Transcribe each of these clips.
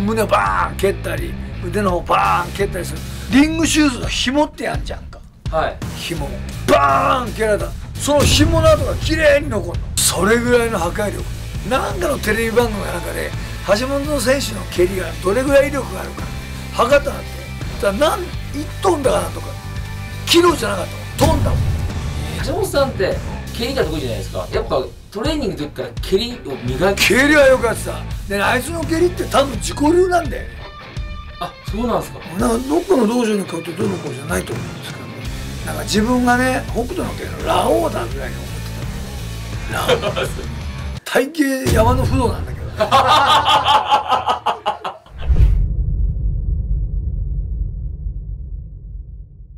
胸をバーン蹴ったり腕の方バーン蹴ったりする。リングシューズの紐ってやんじゃんか、はい、紐バーン蹴られたらその紐の跡が綺麗に残るの。それぐらいの破壊力。なんかのテレビ番組の中で橋本選手の蹴りがどれぐらい威力があるか測ったなって。だから何1トンだかなとかキロじゃなかったトンだもん。橋本さんって蹴りが得意じゃないですか。やっぱトレーニングの時から蹴りを磨いて、蹴りはよくやってた。であいつの蹴りって多分自己流なんだよね。あ、そうなんですか。なんかどっかの道場に通ってどうのこうじゃないと思うんですけど、ね、なんか自分がね北斗の拳のラオウだぐらいに思ってた。ラオウ体型山の不動なんだけど、ね、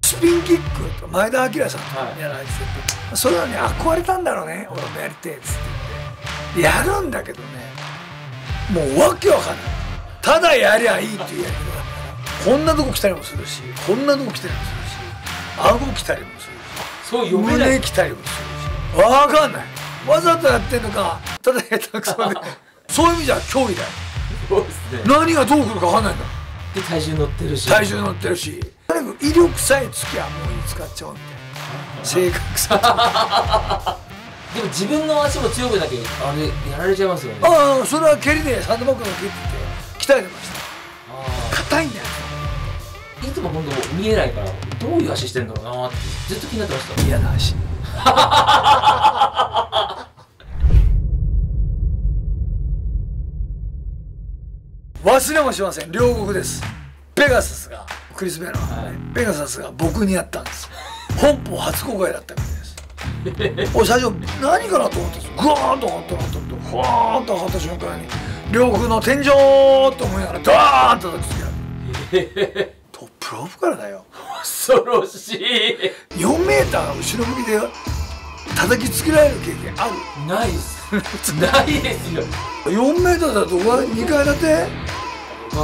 スピンキック前田明さんやられてて、はい、それはね憧れたんだろうね、俺もやりてえっつって言ってやるんだけどね、もうわけわかんない。ただやりゃいいっていうやり方。こんなとこ来たりもするし、こんなとこ来たりもするし、顎来たりもするし、そう読めない胸来たりもするし、わかんない。わざとやってんのか、ただ下手くそでそういう意味じゃ競技だよ。そうですね、何がどう来るかわかんないんだ。で体重乗ってるし、体重乗ってるし、威力さえつきゃもうに使っちゃおうみたいな性格さでも自分の足も強くなきゃあれやられちゃいますよね。ああ、それは蹴りでサンドバッグの蹴って鍛えてました。硬いんだよ、いつも本当見えないからどういう足してんだろうなってずっと気になってました。嫌な足忘れもしません、両国です。ペガサスがクリス・ベアの、はい、ペガサスが僕にやったんです。本邦初公開だったみたいです。俺最初何かなと思ったんです。グワーンと上がったふわーんと上がった瞬間に両国の天井と思いながらドワーンと叩きつけられるトップロープからだよ。恐ろしい。4m 後ろ向きで叩きつけられる経験ある？ないです。ないですよ。4m だと2階建て、は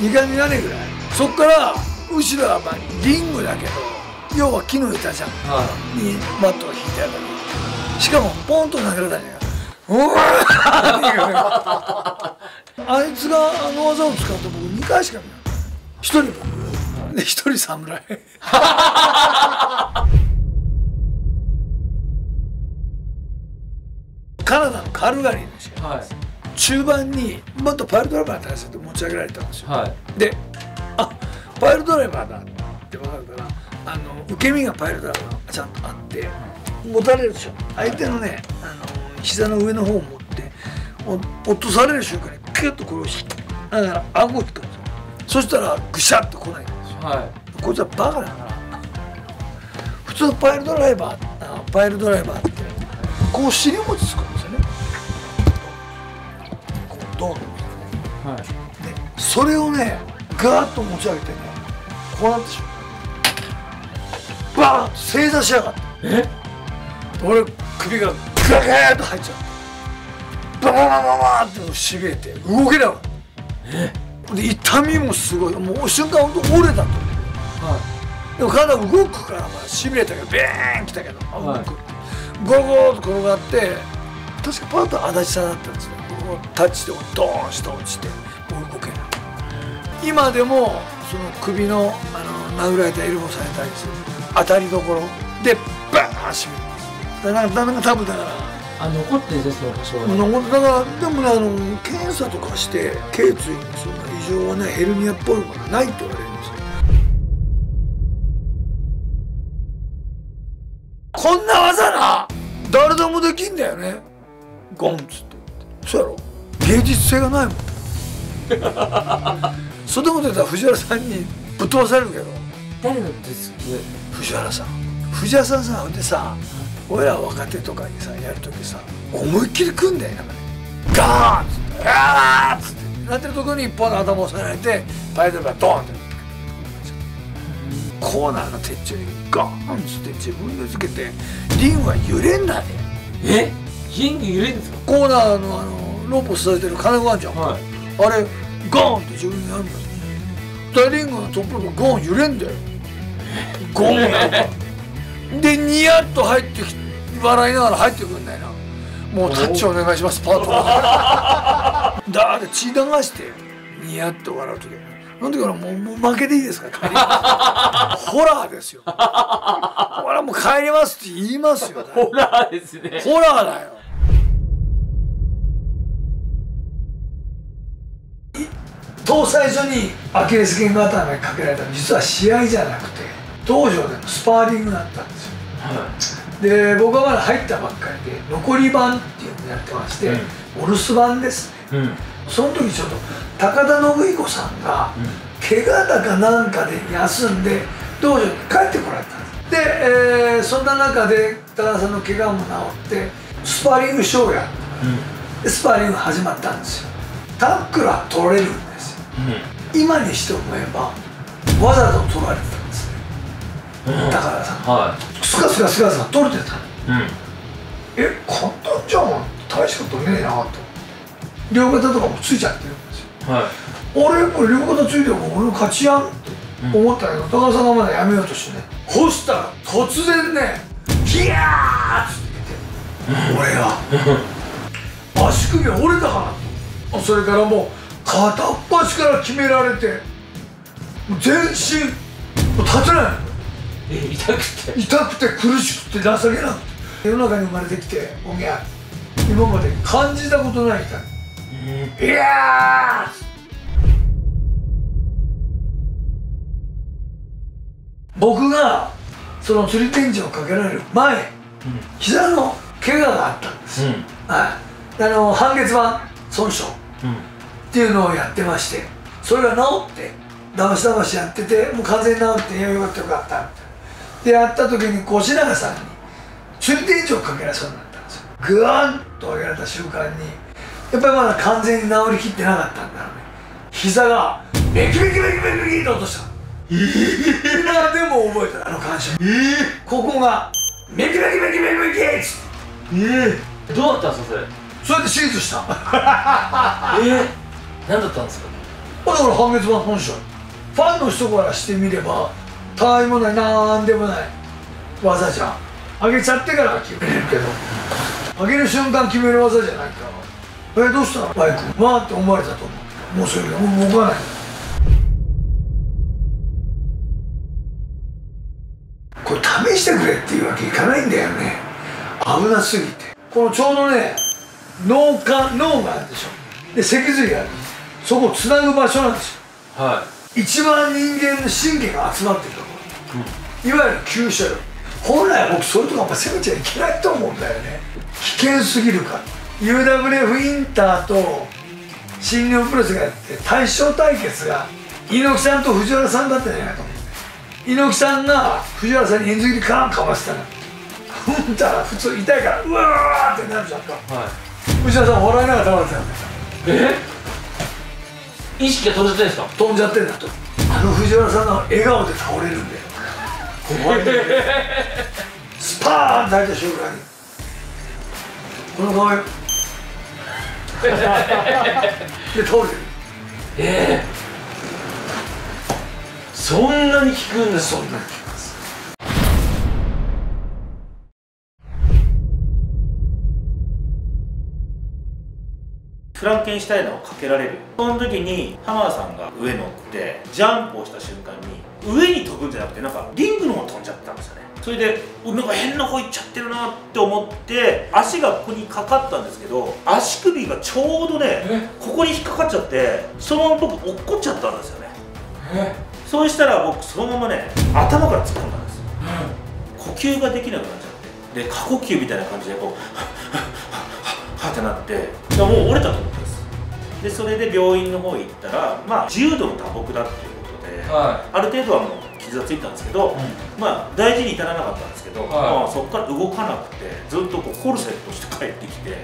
い、2階になれぐらい。そこから後ろはまあリングだけど要は木の板じゃん、はい、にマットを引いてあるだけ。しかもポンと投げられたんじゃないか。あいつがあの技を使うと僕2回しか見ない。1人僕で1人侍カナダのカルガリーの試合です、はい、中盤にまたパイルドライバーに対して持ち上げられたんですよ、はい、であ、パイルドライバーだって分かるから受け身がパイルドライバーがちゃんとあって持たれるでしょ。相手のね膝の上の方を持って落とされる瞬間にキュッとこれを引きながら顎をつくんですよ。そしたらぐしゃっと来ないんですよ、はい、こいつはバカだから普通パイルドライバーってこう尻餅つくんですよね。こうドーンと持ってね、はい、でそれをねガーッと持ち上げてね、こうなってしまう。バーンと正座しやがった。え？俺首がガガーッと入っちゃう。バババババーってしびれて動けなかった。え？で痛みもすごい。もう瞬間ほんと折れたと思う。はい。でも体動くからまあしびれたけどビーンきたけど、はい、動く。ゴロゴロと転がって確かパートは足立さんだったんですよ。タッチでドーン下落ちて動けない。今でもその首の殴られたエルボーされたりする当たりどころでバーン閉めます。だから多分だから残ってるんですよ、多少は。残ってだからでもね検査とかして頸椎にそんな異常はねヘルニアっぽいものがないって言われるんですよ。こんな技な誰でもできんだよね。ゴンっつってそうやろ、芸術性がないもん。そんなこと言ったら藤原さんにぶっ飛ばされるけど。誰なんですか藤原さん。藤原さんさでさ、俺ら若手とかにさやるときさ思いっきり組んだよ、なんかねガーンっつって「あーっ!」っつってなってるところに一本の頭を押さえられてパイドルがドーンってコーナーの鉄柱にガーンっつって自分でつけてリングは揺れんだね。えリング揺れんですか。コーナーのロープを支えてる金具あんじゃん、はい、あれガーンって自分でやるんだよ。大リングのトップロープガーン揺れんだよ。ゴーンやるでニヤッと入ってきて笑いながら入ってくんないな。もうタッチお願いしますパートナーだって血流してニヤッと笑う時はその時はもう負けていいですからホラーですよ。俺はもう帰りますって言いますよ。ホラーですね。ホラーだよ。当最初にアキレス腱固めかけられたの実は試合じゃなくて道場でのスパーリングだったんですよ。はい、で僕はまだ入ったばっかりで残り番っていうのをやってまして、お留守番ですね。その時ちょっと高田信彦さんが怪我だかなんかで休んで道場に帰ってこられたんです。で、そんな中で高田さんの怪我も治ってスパーリングショーやった、でスパーリング始まったんですよ。タックルは取れるんですよ。今にして思えばわざと取られてたんですね、高田さん、はい、スカスカスカスカ取れてた、え、簡単じゃん、大したことねえなと。両肩とかもついちゃってるんですよ、俺これ両肩ついてるから俺の勝ちやんって思ったけど、高田さんがまだやめようとしてね、干したら突然ねギヤーッつって言って、俺が足首折れたかなと。それからもう片っ端から決められて全身もう立てないの。痛くて苦しくて情けなくて、世の中に生まれてきておぎゃ今まで感じたことない痛み、いやー僕がその釣り天井をかけられる前、膝の怪我があったんです、はい、半月板損傷、っていうのをやってまして、それが治ってだましだましやっててもう完全に治って、よかったよかったでやった時に越永さんに釣り天井をかけられそうになったんですよ。グワンと上げられた瞬間にやっぱりまだ完全に治りきってなかったんだろうね。膝がベキベキベキベキベキと落とした。今でも覚えてる感触、ここがベキベキベキベキベキっつって、どうだったんですかそれ。それで手術した。何だったんですか。だから半月板損傷、ファンの人からしてみればたわいもないなんでもない技じゃん。上げちゃってから決めるけど、上げる瞬間決める技じゃないから、どうしたのバイクまあって思われたと思う。もうそれが動かない。これ試してくれっていうわけいかないんだよね、危なすぎて。このちょうどね脳幹、脳があるでしょ、で脊髄がある、そこをつなぐ場所なんですよ、一番人間の神経が集まってるところ、いわゆる急所よ。本来僕それとかあんま攻めちゃいけないと思うんだよね、危険すぎるから。 UWF インターと新日本プロレスがやって大将対決が猪木さんと藤原さんだったんじゃないかと思う。猪木さんが藤原さんに円錐カーンかわせたらうんたら普通痛いからうわーってなるじゃんか、藤原さん笑いながら倒れてたんだよ。意識が飛んじゃってるんですか。飛んじゃってんだと。藤原さんの笑顔で倒れるんだよ。怖いんだよ。スパーンって入った瞬間にこの顔よ。で倒れる。そんなに効くんだ。そんなに効きます。フランケンシュタイナーをかけられる、その時に浜田さんが上乗ってジャンプをした瞬間に上に飛ぶんじゃなくてなんかリングの方に飛んじゃったんですよね。それでなんか変な方行っちゃってるなって思って足がここにかかったんですけど、足首がちょうどねここに引っかかっちゃって、そのまま僕落っこっちゃったんですよね。そうしたら僕そのままね頭から突っ込んだんですよ、呼吸ができなくなっちゃって、で過呼吸みたいな感じでこうはってなって、もう折れたと思ったんです。でそれで病院の方行ったら、まあ重度の打撲だっていうことで、ある程度はもう傷がついたんですけど、まあ大事に至らなかったんですけど、まあそこから動かなくてずっとこうコルセットして帰ってきて、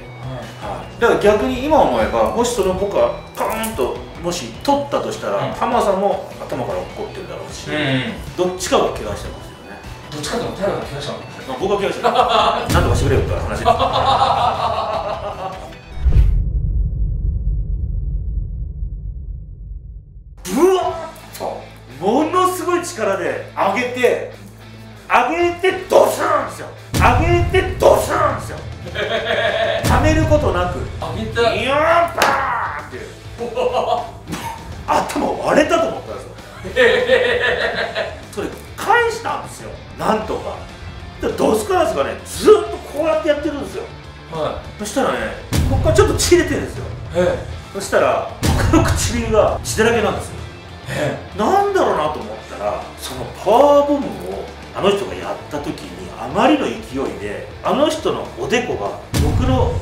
だから逆に今思えばもしその僕がカーンともし取ったとしたら、浜田さんも頭から怒ってるだろうし、どっちかが怪我してますよね。どっちかでも誰が怪我したの。僕が怪我してます。なんとかしてくれよって話です。ものすごい力で上げてドスーンですよ、ためることなく上げていやーバーンって頭割れたと思ったんですよそれ返したんですよ、なんとか。でドスカラスがねずっとこうやってやってるんですよ、はい、そしたらねここからちょっと血出てるんですよ、そしたら僕の唇が血だらけなんですよ。なんだろうなと思ったら、そのパワーボムをあの人がやった時にあまりの勢いであの人のおでこが僕の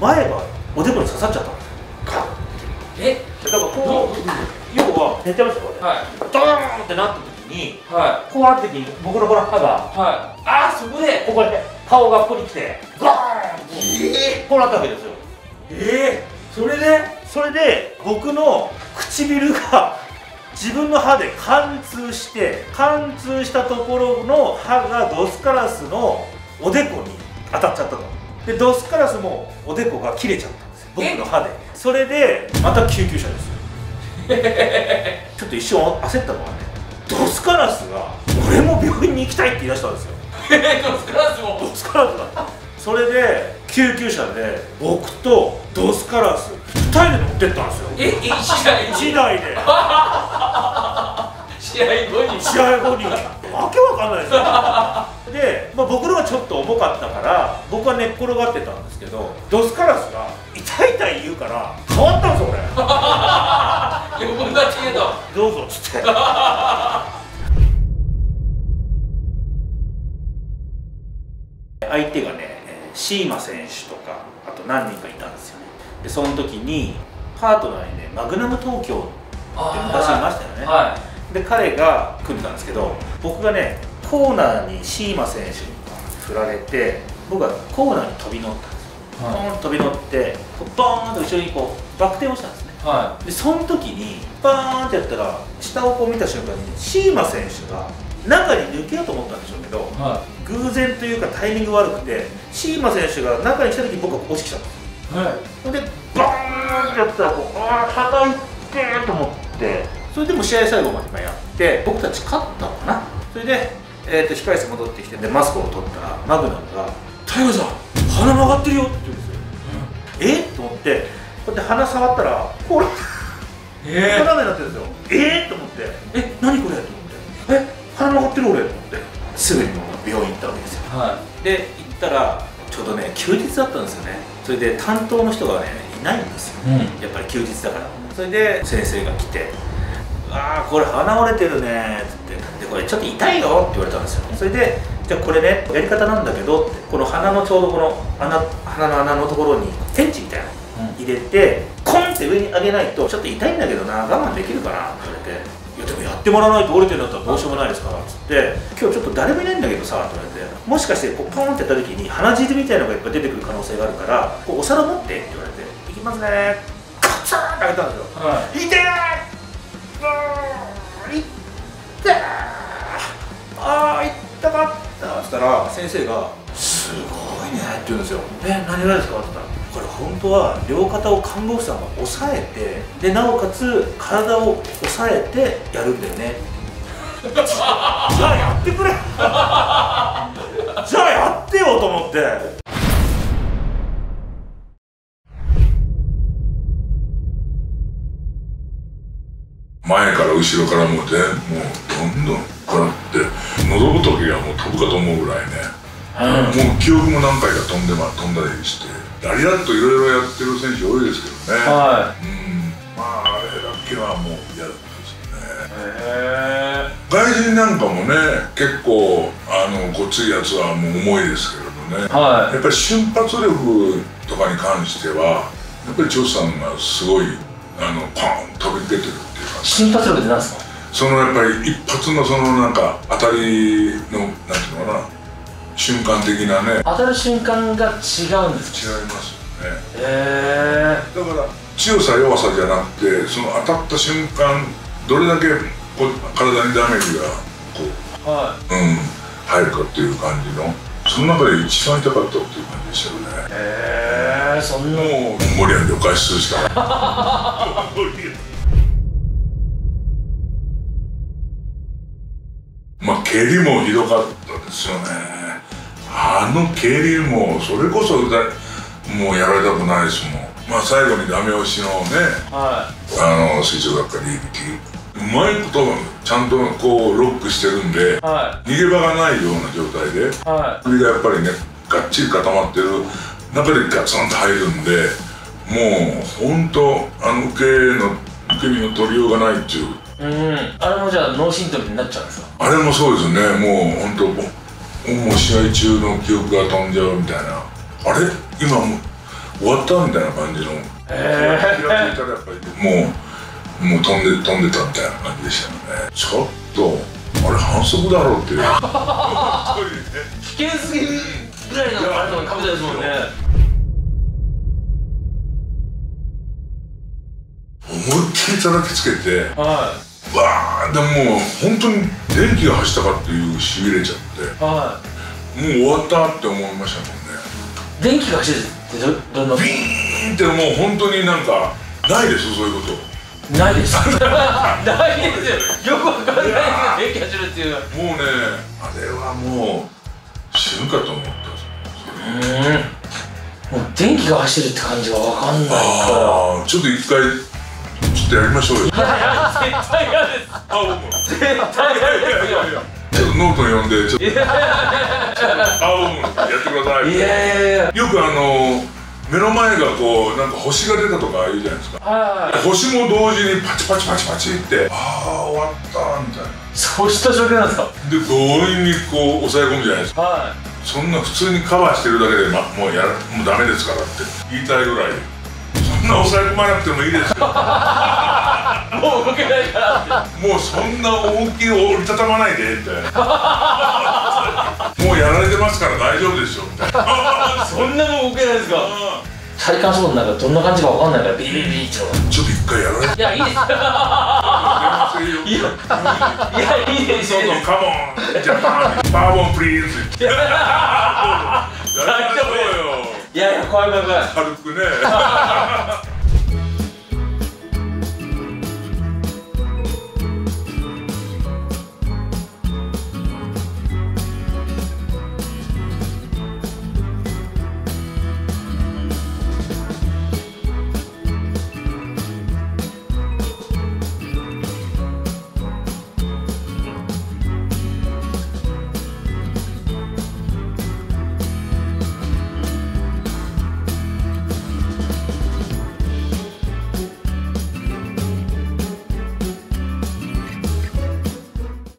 前歯おでこに刺さっちゃったんですよ。だからこう要は寝てましたこれ、ドーンってなった時に、こうなった時に僕のこの歯が、ああそこでここで顔がここに来てゴーンこうなったわけですよ。それで僕の唇が自分の歯で貫通して、貫通したところの歯がドスカラスのおでこに当たっちゃったと。でドスカラスもおでこが切れちゃったんですよ、僕の歯で。それでまた救急車ですよちょっと一瞬焦ったのはね、ドスカラスが「俺も病院に行きたい」って言い出したんですよドスカラスがそれで救急車で僕とドスカラス2人で乗ってったんですよ。1台で試合後にわけわかんないですよで、僕のがちょっと重かったから僕は寝っ転がってたんですけど、ドスカラスが痛い痛い言うから変わったんですよ俺横に立ち入れたどうぞっつって相手がねシーマ選手とかあと何人かいたんですよね。でその時にパートナーにねマグナム東京って昔いましたよね、で彼が組んでたんですけど、僕がねコーナーにシーマ選手に振られて、僕はコーナーに飛び乗ったんですよ、飛び乗ってボーンと後ろにこうバク転をしたんですね、でその時にバーンってやったら下をこう見た瞬間にシーマ選手が中に抜けようと思ったんでしょうけど、偶然というかタイミング悪くてシーマ選手が中に来た時僕は押してきちゃった、でバーンってやったらこうああ叩いてと思って、それでも試合最後までやって僕たち勝ったのかな。それで、控え室戻ってきて、でマスクを取ったらマグナムが「タイガーさん鼻曲がってるよ」って言うんですよ、と思ってこうやって鼻触ったらこれこんな目になってるんですよ。と思って「え何これ?」と思って「え鼻曲がってる俺」と思ってすぐに病院行ったわけですよ、で行ったらちょうどね休日だったんですよね。それで担当の人がねいないんですよ、やっぱり休日だから。それで先生が来て「ああこれ鼻折れてるね」って言って、で「これちょっと痛いよ」って言われたんですよ。それで「じゃあこれねやり方なんだけど」って、この鼻のちょうどこの鼻の穴のところにペンチみたいなの入れて、コンって上に上げないとちょっと痛いんだけどな、我慢できるかなって言われて。でもやってもらわないと折れてるんだったらどうしようもないですからっつって、今日ちょっと誰もいないんだけどさって言われて、もしかしてこうポンってやった時に鼻血みたいなのがいっぱい出てくる可能性があるから、こうお皿持ってって言われて「いきますね」カツーンってあげたんですよ。「痛い!」「痛い!」「ああ痛かった」っつったら先生が「すごいね」って言うんですよ。え、何がですかって言ったら、これ本当は両肩を看護婦さんが押さえて、でなおかつ体を押さえてやるんだよねじゃあやってくれじゃあやってよと思って、前から後ろからもう全部どんどんからって喉仏がもう飛ぶかと思うぐらいね、もう記憶も何回か飛んだりして、ラリラッといろいろやってる選手多いですけどね、あれだけはもう嫌だったですよね。外人なんかもね結構ごついやつはもう重いですけれどね、やっぱり瞬発力とかに関してはやっぱり長さんがすごいパン飛び出てるっていう感じ。瞬発力って何ですか？そのやっぱり一発のそのなんか当たりのなんていうのかな、瞬間的なね、当たる瞬間が違うんですか？違いますよね。だから強さ弱さじゃなくて、その当たった瞬間どれだけこう体にダメージがこう、入るかっていう感じの、その中で一番痛かったっていう感じでしたよね。そんなもうモンゴリアンでお返しするしかない蹴りもひどかったですよね。あの蹴りもそれこそもうやられたくないですもん。まあ最後にダメ押しのね、吹奏楽科に行き、うまいことちゃんとこうロックしてるんで、逃げ場がないような状態で、首がやっぱりねがっちり固まってる中でガツンと入るんで、もう本当受け身の取りようがないっていう。あれもじゃあ脳震盪になっちゃうんですか？あれもそうですね。もう本当もう試合中の記憶が飛んじゃうみたいな、あれ今も終わったみたいな感じの、気がついたらやっぱりもう飛んでたみたいな感じでしたよね。ちょっとあれ反則だろうっていう危険すぎるぐらいのあれとか被ったですもんね。思いっきり叩きつけて、わーでも本当に電気が走ったかっていうしびれちゃって、もう終わったって思いましたもんね。電気が走るってどんなビーンって、もう本当になんかないですよ、そういうことないですないですよ、よくわかんないですよ、電気走るっていう。もうね、あれはもう死ぬかと思ったんですよね。もう電気が走るって感じがわかんないから、ちょっと一回ちょっとやりましょうよ。絶対嫌です。絶対嫌ですよ。ちょっとノートに読んで、ちょっとやってください。いやいやいや。よく目の前がこうなんか星が出たとか言うじゃないですか。星も同時にパチパチパチパチって、ああ終わったみたいな。そうした状況なんですか。で強引にこう抑え込むじゃないですか。そんな普通にカバーしてるだけで、もうダメですからって言いたいぐらい。そんな抑え込まなくてもいいですよもう動けないからもうそんな大きい折りたたまないでみたいなもうやられてますから大丈夫ですよみたいなそんなもん動けないですか。体感速度なんかどんな感じかわかんないから、ビリビリビリってのがちょっと一回やられて、いやいいですいやいいですよ、どうぞカモンじゃあバーボンプリーズって大丈夫よ。いやいや怖い怖い怖い、軽くね